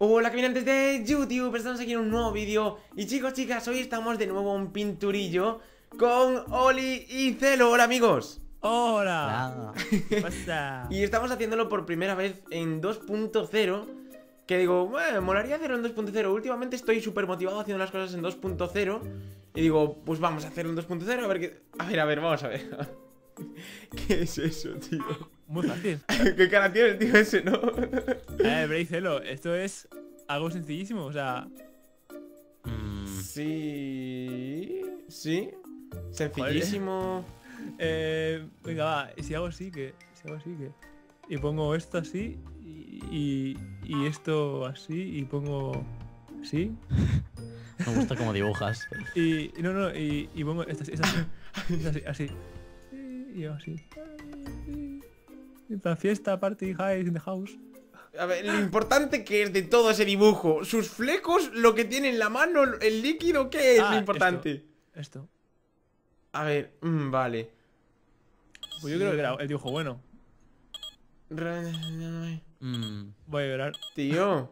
Hola caminantes de YouTube, estamos aquí en un nuevo vídeo. Y chicos, chicas, hoy estamos de nuevo en Pinturillo con Oli y Celo. Hola amigos. Hola. Hola. Y estamos haciéndolo por primera vez en 2.0. Que digo, bueno, molaría hacerlo en 2.0. Últimamente estoy súper motivado haciendo las cosas en 2.0. Y digo, pues vamos a hacerlo en 2.0. A ver qué... A ver, vamos a ver. ¿Qué es eso, tío? Muy fácil. ¿Qué cara tiene el tío ese, no? Pero Celo, esto es algo sencillísimo, o sea... Sí... Sí... Sencillísimo... venga, va, si hago así, que... Y pongo esto así, y esto así, y pongo... ¿Sí? Me gusta cómo dibujas. Y pongo esto así, así. Y yo así... La fiesta, party, high, in the house. A ver, lo importante que es de todo ese dibujo. Sus flecos, lo que tiene en la mano, el líquido, ¿qué es lo importante? Esto. A ver, vale. Pues yo creo que era el dibujo bueno. Voy a llorar. Tío.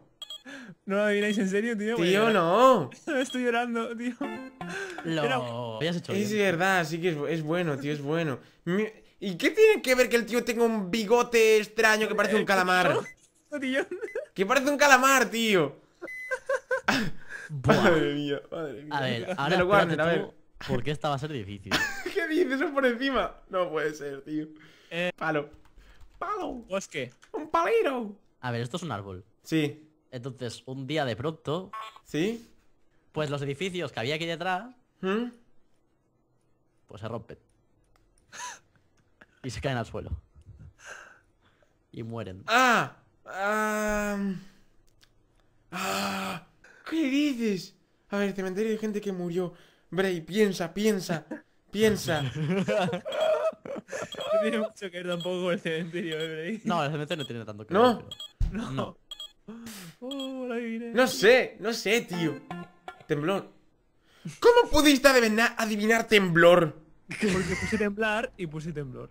¿No lo adivináis en serio, tío? Tío, no. Estoy llorando, tío. Lo habías hecho bien. Es verdad, sí que es bueno, tío, es bueno. ¿Y qué tiene que ver que el tío tenga un bigote extraño que parece un calamar? Que parece un calamar, tío. Buah. Madre mía, madre mía. A ver, ahora Warner, a ver. Porque esta va a ser difícil. ¿Qué dices? ¿Eso por encima? No puede ser, tío. Palo. Palo. Bosque. Un palero. A ver, esto es un árbol. Sí. Entonces, un día de pronto... ¿Sí? Pues los edificios que había aquí detrás... ¿Mm? Pues se rompen. Y se caen al suelo. Y mueren. ¿Qué dices? A ver, cementerio de gente que murió. Bray, piensa. No tiene mucho que ver tampoco el cementerio, Bray. No, el cementerio no tiene tanto que ver. ¿No? Pero... No. Oh, la adiviné. No sé, tío. Temblor. ¿Cómo pudiste adivinar temblor? Porque puse temblar y puse temblor.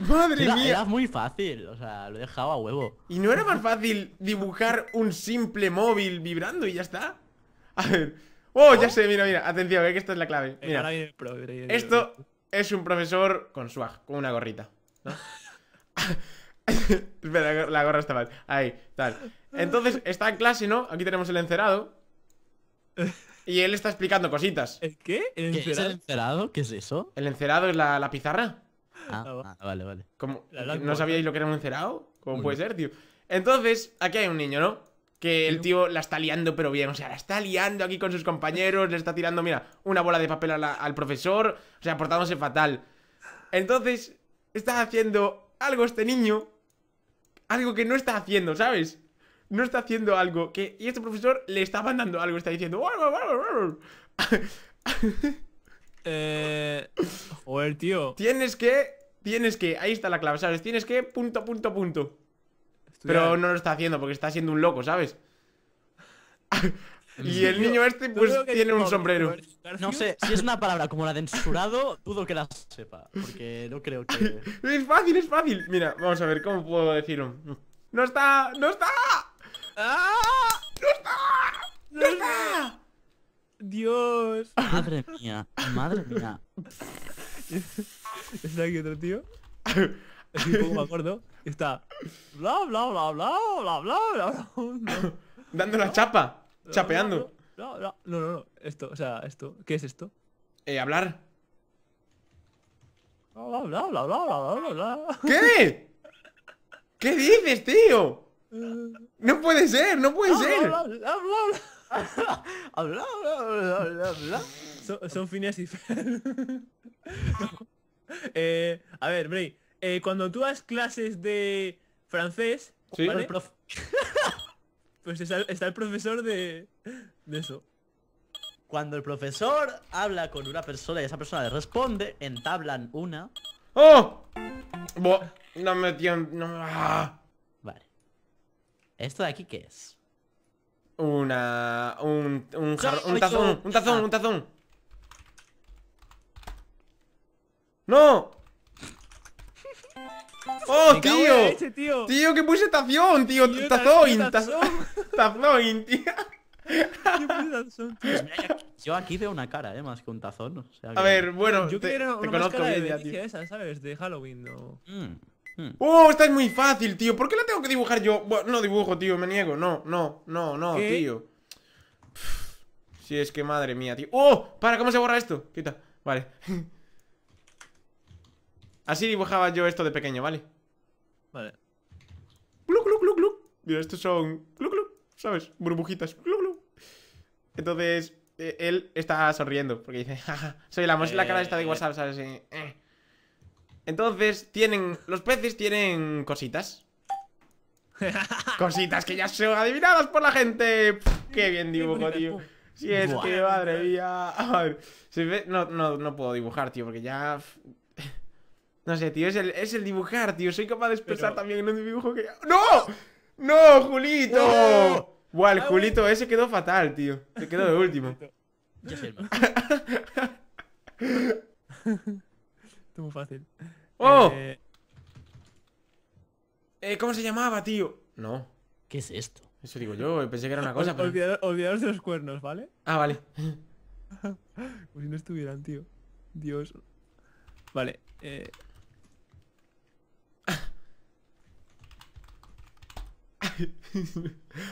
Madre mía. Era muy fácil, o sea, lo he dejado a huevo. ¿Y no era más fácil dibujar un simple móvil vibrando y ya está? A ver. Oh, ya sé, mira, atención, que esta es la clave. Mira, esto es un profesor con swag, con una gorrita, ¿no? Espera, la gorra está mal. Ahí, tal. Entonces, está en clase, ¿no? Aquí tenemos el encerado. Y él está explicando cositas. ¿El qué? ¿El encerado? ¿Qué es el encerado? ¿Qué es eso? ¿El encerado es la pizarra? Vale. ¿No sabíais lo que era un encerado? ¿Cómo puede ser, tío? Entonces, aquí hay un niño, ¿no? Que el tío la está liando, pero bien. O sea, la está liando aquí con sus compañeros. Le está tirando, mira, una bola de papel al profesor. O sea, portándose fatal. Entonces, está haciendo algo este niño. Algo que no está haciendo, ¿sabes? No está haciendo algo que... Y este profesor le está mandando algo, está diciendo... Joder, tío. Tienes que... Ahí está la clave, ¿sabes? Tienes que... punto. Estudiar. Pero no lo está haciendo porque está siendo un loco, ¿sabes? Y el niño este, pues, tiene un sombrero. No sé, si es una palabra como la censurado, dudo que la sepa. Porque no creo que... Es fácil. Mira, vamos a ver, ¿cómo puedo decirlo? ¡No está! ¡No está! Dios. Madre mía. Está aquí otro tío. Así poco me acuerdo. Está. Bla bla bla. Dando la chapa. Chapeando. No. Esto, o sea, esto. ¿Qué es esto? Hablar. Bla bla bla. ¿Qué? ¿Qué dices, tío? No puede ser, no puede ser. Habla. Son fines y fer. A ver, Bray, cuando tú das clases de francés, ¿sí? ¿Vale? Pues está el profesor de eso. Cuando el profesor habla con una persona y esa persona le responde, entablan una... ¡Oh! Vale. ¿Esto de aquí qué es? Un tazón. ¡No! ¡Oh, tío! Leche, tío! ¡Tío, qué puse tazón, tío! ¡Tazón, tío! Yo aquí veo una cara, más que un tazón. O sea, que... A ver, bueno, yo quiero una máscara de delicia esa, ¿sabes? De Halloween o... ¡Oh, esta es muy fácil, tío! ¿Por qué la tengo que dibujar yo? Bueno, no dibujo, tío, me niego. No, ¿qué? Tío. Si es que madre mía, tío. ¡Oh! Para, ¿cómo se borra esto? Quita. Vale. Así dibujaba yo esto de pequeño, ¿vale? Vale. Glu, glu, glu, glu. Mira, estos son... Glu, glu, ¿sabes? Burbujitas. Glu, glu. Entonces, él está sonriendo porque dice... Jaja, soy la cara esta de WhatsApp, ¿sabes? Entonces, los peces tienen cositas. Cositas que ya son adivinadas por la gente. Pff, qué bien dibujo, tío. Si es que, madre mía. No puedo dibujar, tío, porque ya... No sé, tío, es el dibujar, tío. Soy capaz de expresar también en un dibujo que... ¡No! ¡No, Julito! Buah, el Julito ese quedó fatal, tío. Se quedó de último. Yo soy el más. Esto muy fácil. ¡Oh! ¿Cómo se llamaba, tío? No. ¿Qué es esto? Eso digo yo, pensé que era una cosa, pero... Olvidaros de los cuernos, ¿vale? Ah, vale. Como si no estuvieran, tío. Dios. Vale,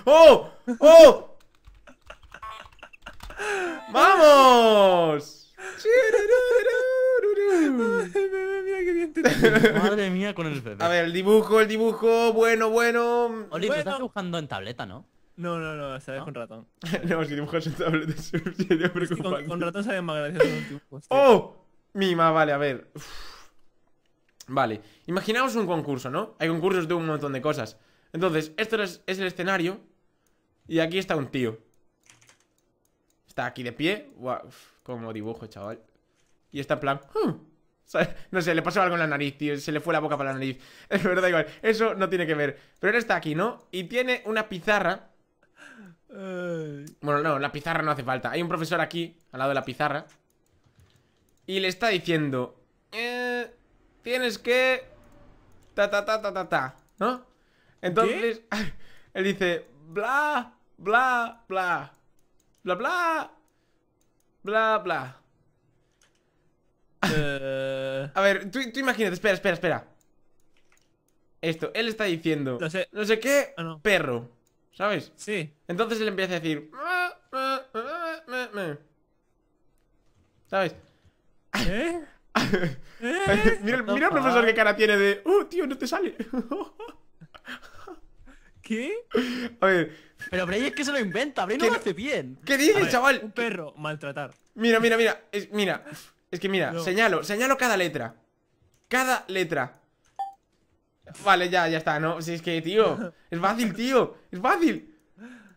¡Oh! ¡Oh! ¡Vamos! Mira qué bien te tengo. Madre mía con el bebé. A ver, el dibujo, bueno. Oli, tú estás dibujando en tableta, ¿no? No, se ve con ratón. No, si dibujas en tableta sería preocupante. Con ratón se ve más gracioso los dibujos. ¡Oh! Mima, vale, a ver. Uf. Vale, imaginaos un concurso, ¿no? Hay concursos de un montón de cosas. Entonces, esto es el escenario. Y aquí está un tío. Está aquí de pie. Uf, como dibujo, chaval. Y está en plan... No sé, le pasó algo en la nariz, tío. Se le fue la boca para la nariz. Pero da igual, eso no tiene que ver. Pero él está aquí, ¿no? Y tiene una pizarra. Bueno, no, la pizarra no hace falta. Hay un profesor aquí, al lado de la pizarra. Y le está diciendo... tienes que... ta, ¿no? Entonces, ¿qué? Él dice... Bla, bla, bla. Bla, bla. Bla, bla. A ver, tú imagínate, espera. Esto, él está diciendo... No sé qué, perro. ¿Sabes? Sí. Entonces él empieza a decir... ¿Sabes? Mira el profesor qué cara tiene de... ¡Oh, tío, no te sale! ¿Qué? A ver... Pero Bray es que se lo inventa, Bray no lo hace bien. ¿Qué dices, chaval? Un perro, maltratar. Mira. Es que mira, no. Señalo cada letra. Cada letra. Vale, ya está, ¿no? Si es que, tío, es fácil, tío. Es fácil.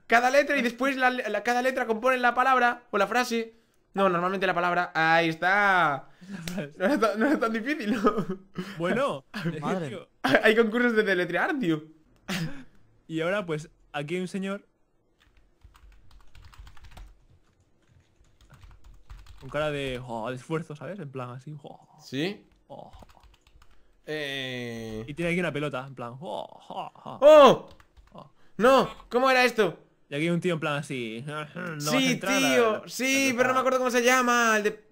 Cada letra y después cada letra compone la palabra o la frase. No, normalmente la palabra. Ahí está. No es tan difícil, ¿no? Bueno, madre. Tío. Hay concursos de deletrear, tío. Y ahora, pues, aquí hay un señor con cara de esfuerzo, ¿sabes? En plan, así. ¿Sí? Y tiene aquí una pelota, en plan. ¡Oh! ¡No! ¿Cómo era esto? Y aquí hay un tío en plan así. No sí, entrar, tío. Sí, pero no me acuerdo cómo se llama. El de...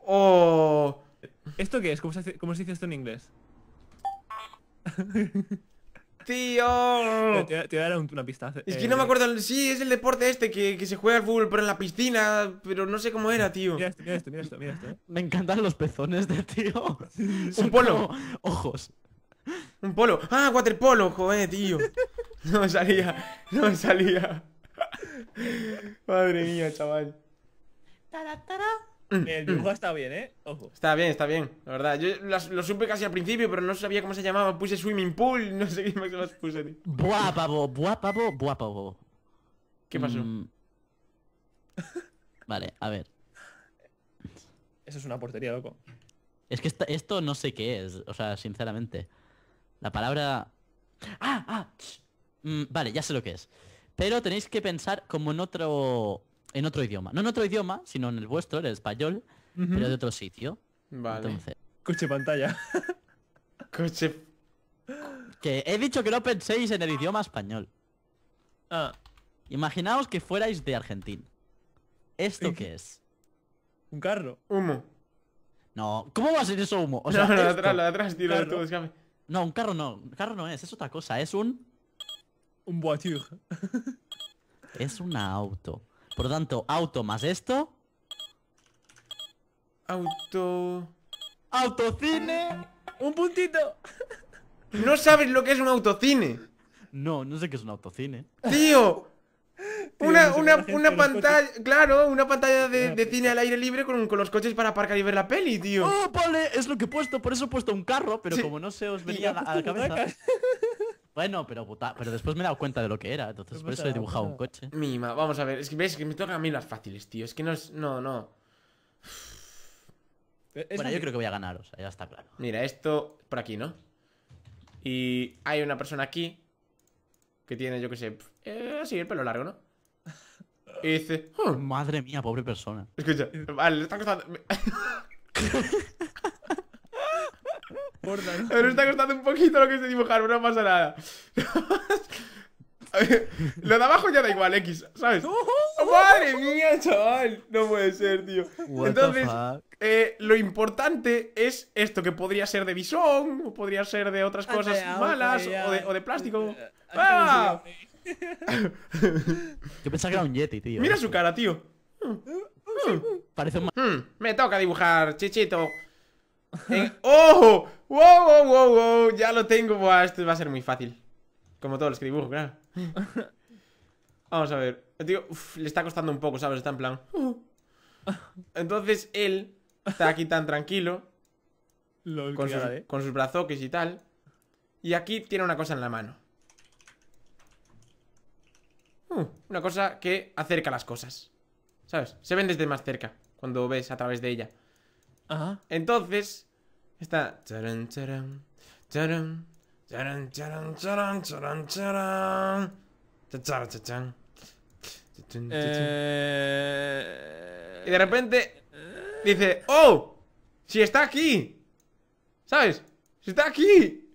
¡Oh! ¿Esto qué es? ¿Cómo se dice esto en inglés? ¡Tío! Te voy a dar una pista. Es que no me acuerdo. Sí, es el deporte este que se juega al fútbol, pero en la piscina. Pero no sé cómo era, tío. Mira esto. Me encantan los pezones de tío. Un polo. Ojos. Un polo. ¡Ah, waterpolo! Joder, tío. No me salía. Madre mía, chaval. El dibujo está bien, ojo. Está bien, la verdad. Yo lo supe casi al principio, pero no sabía cómo se llamaba. Puse swimming pool, no sé qué más puse, tío. Buapavo. ¿Qué pasó? Vale, a ver. Eso es una portería, loco. Es que esto no sé qué es, o sea, sinceramente. La palabra... vale, ya sé lo que es. Pero tenéis que pensar como en otro... En otro idioma. No en otro idioma, sino en el vuestro, en el español, pero de otro sitio. Vale. Entonces... Escuche pantalla. Coche. Que he dicho que no penséis en el idioma español. Ah. Imaginaos que fuerais de Argentina. ¿Esto qué es? Un carro. Humo. No, ¿cómo va a ser eso humo? O sea, no, lo de atrás, tío, lo de atrás. No, un carro no es, es otra cosa, es un... Un voiture. Es un auto. Por lo tanto, auto más esto... Auto... Autocine. Un puntito. No sabes lo que es un autocine. No, no sé qué es un autocine. Tío, una pantalla, claro, una pantalla de cine al aire libre con los coches para aparcar y ver la peli, tío. Oh, vale, es lo que he puesto, por eso he puesto un carro, pero sí, como no se os venía a la cabeza. Bueno, pero después me he dado cuenta de lo que era, entonces por eso he dibujado un coche. Mima, vamos a ver, es que ves que me tocan a mí las fáciles, tío, es que no es, no. Bueno, yo creo que voy a ganar, o sea, ya está claro. Mira, esto por aquí, ¿no? Y hay una persona aquí que tiene, yo qué sé, así el pelo largo, ¿no? Y dice... Oh. Madre mía, pobre persona. Escucha, vale, le está costando... Pero está costando un poquito lo que es de dibujar, pero no pasa nada. Lo de abajo ya da igual, X, ¿sabes? ¡Madre mía, chaval! No puede ser, tío. Entonces, lo importante es esto, que podría ser de bisón, o podría ser de otras cosas malas, o de plástico. ¡Ah! Yo pensaba que era un yeti, tío. Mira su cara, tío. Parece un... Me toca dibujar, chichito. ¡Oh! ¡Wow, wow, wow, wow! Ya lo tengo. Buah, esto va a ser muy fácil. Como todos los que dibujo, claro. Vamos a ver. Tío, uf, le está costando un poco, ¿sabes? Está en plan... Entonces él está aquí tan tranquilo con sus brazoques y tal. Y aquí tiene una cosa en la mano. Una cosa que acerca las cosas, ¿sabes? Se ven desde más cerca cuando ves a través de ella. Ajá. Entonces está... Charan, charan, charan. Charan, charan, charan, charan, charan. Chachara, chachan. Y de repente dice, ¡oh! ¡Si está aquí! ¿Sabes? ¡Si está aquí!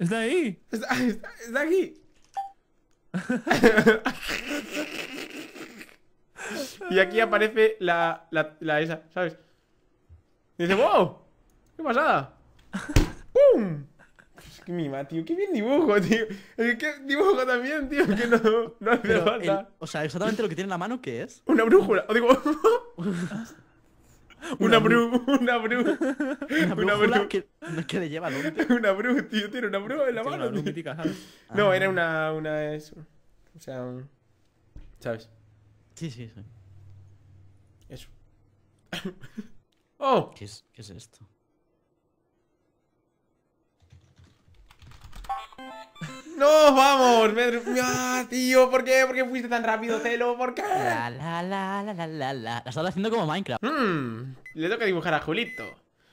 ¡Está ahí! ¡Está aquí! Y aquí aparece la esa, ¿sabes? Y dice, ¡wow! ¡Qué pasada! ¡Pum! Qué mima, tío, qué bien dibujo, tío. Qué dibujo también, tío, que no hace falta. O sea, exactamente lo que tiene en la mano, ¿qué es? Una brújula, o digo... Una brújula que le lleva al hombre. Una brújula, tío, tiene una brújula en la mano, tío. Mítica, no, era una... Eso. O sea, un... ¿Sabes? Sí, sí, sí. Eso. ¡Oh! ¿Qué es esto? ¡No, vamos! ¡Ah, tío! ¿Por qué? ¿Por qué fuiste tan rápido, Celo? ¿Por qué? La estás haciendo como Minecraft. Le toca dibujar a Julito.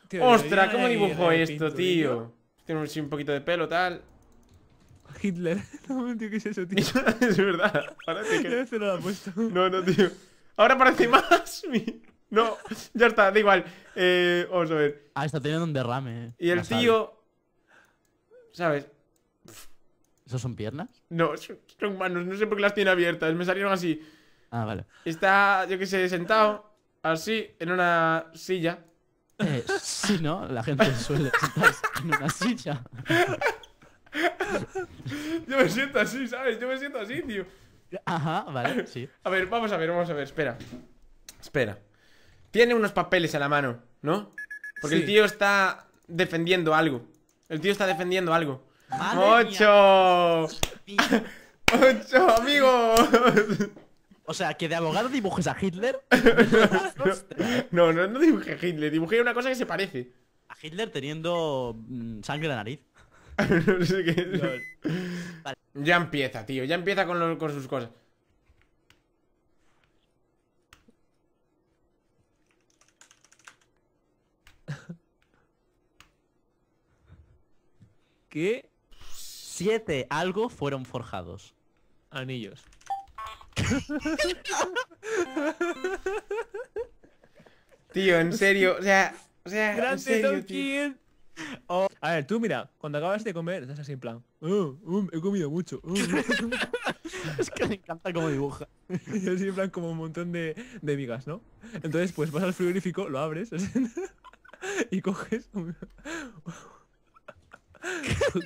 Tío, ¡ostras! ¿Cómo dibujó esto, tío? Tiene un poquito de pelo, tal. Hitler. No, tío, ¿qué es eso, tío? Es verdad. Parece que... No, no, tío. Ahora parece más... No, ya está, da igual. Vamos a ver. Ah, está teniendo un derrame. Y el tío... ¿Sabes? ¿Esos son piernas? No, son manos, no sé por qué las tiene abiertas, me salieron así. Ah, vale. Está, yo qué sé, sentado, así, en una silla. Sí, ¿no? La gente suele sentarse en una silla. Yo me siento así, ¿sabes? Yo me siento así, tío. Ajá, vale, sí. A ver, vamos a ver, espera. Espera. Tiene unos papeles en la mano, ¿no? Porque sí. El tío está defendiendo algo. ¡Ocho! ¡Ocho, amigos! O sea, que de abogado dibujes a Hitler. No dibujé a Hitler, dibujé una cosa que se parece. A Hitler teniendo sangre en la nariz. No sé qué es. Vale. Ya empieza, tío, ya empieza con sus cosas. ¿Qué? 7 algo fueron forjados. Anillos. Tío, en serio, o sea, grande Donkey. Oh. A ver, tú mira, cuando acabas de comer, estás así en plan, he comido mucho. Es que me encanta cómo dibuja. Yo soy en plan como un montón de migas, ¿no? Entonces, pues vas al frigorífico, lo abres y coges...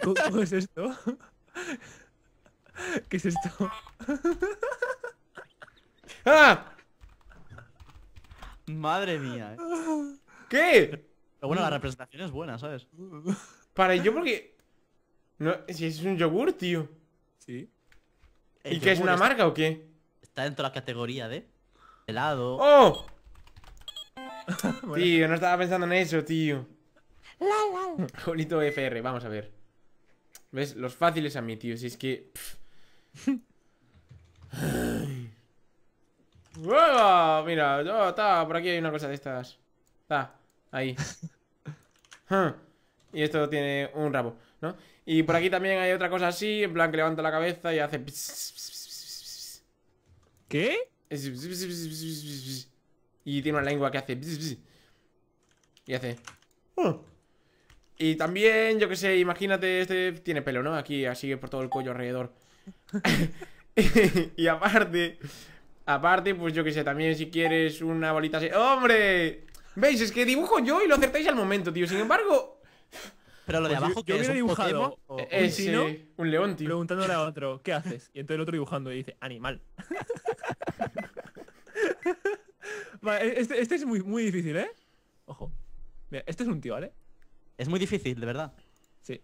coges esto. ¿Qué es esto? ¡Ah! Madre mía, ¿eh? ¿Qué? Pero bueno, la representación es buena, ¿sabes? Para, yo porque... No, si es un yogur, tío. Sí. ¿Y qué es una marca o qué? Está dentro de la categoría de... helado... ¡Oh! Bueno. Tío, no estaba pensando en eso, tío. Jolito FR, vamos a ver. ¿Ves? Los fáciles a mí, tío. Si es que... ¡Oh! Mira, oh, ta, por aquí hay una cosa de estas. Ta. Ahí. Y esto tiene un rabo, ¿no? Y por aquí también hay otra cosa así, en plan que levanta la cabeza y hace... ¿Qué? Y tiene una lengua que hace... Y hace... Y también, yo que sé, imagínate, este tiene pelo, ¿no? Aquí, así por todo el cuello alrededor. Y aparte... Aparte, pues yo que sé, también si quieres una bolita así... ¡Hombre! ¿Veis? Es que dibujo yo y lo acertáis al momento, tío. Sin embargo... Pero lo de abajo, ¿qué es? ¿Un dibujado? Un león, tío. Preguntándole a otro, ¿qué haces? Y entonces el otro dibujando y dice, animal. Este es muy, muy difícil, ¿eh? Ojo. Mira, este es un tío, ¿vale? Es muy difícil, de verdad. Sí.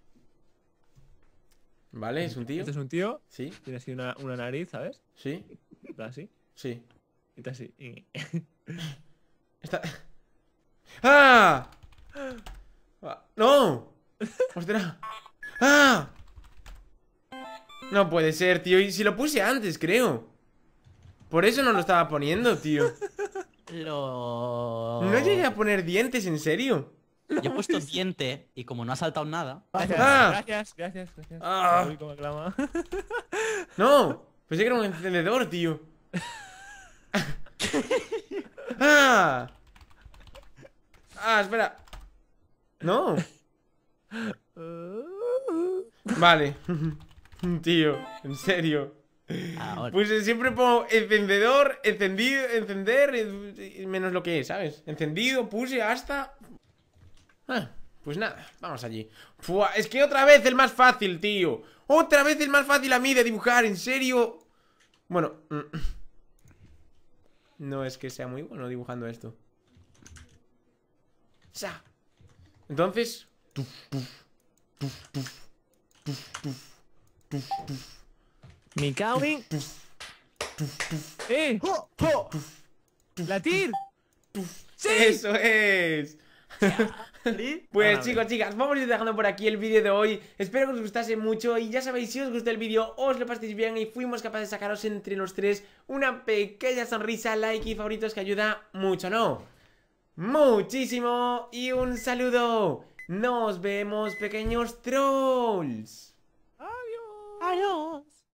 Vale, es un tío. Este es un tío. Sí. Tiene así una nariz, ¿sabes? Sí. Está así. Sí. Está así. Está... ¡Ah! ¡No! ¡Ostras! ¡Ah! No puede ser, tío. Y si lo puse antes, creo. Por eso no lo estaba poniendo, tío. No. No llegué a poner dientes, en serio. Yo he puesto diente y como no ha saltado nada. Gracias, gracias. ¡Ah! No, pensé que era un encendedor, tío. ¡Ah! Ah, espera. No. Vale. Tío, en serio. Ahora. Pues siempre pongo encendedor, encendido, encender, menos lo que es, ¿sabes? Encendido, puse, hasta... Ah, pues nada, vamos allí. Fua, es que otra vez el más fácil, tío. Otra vez el más fácil a mí de dibujar, en serio. Bueno. No es que sea muy bueno dibujando esto. Entonces, me cago en... ¡Jo! ¡Jo! ¡Latir! ¡Sí! ¡Eso es! Pues chicos, chicas, vamos a ir dejando por aquí el vídeo de hoy. Espero que os gustase mucho. Y ya sabéis, si os gustó el vídeo, os lo paséis bien. Y fuimos capaces de sacaros entre los tres una pequeña sonrisa, like y favoritos, que ayuda mucho, ¿no? Muchísimo. Y un saludo. Nos vemos, pequeños trolls. Adiós. Adiós.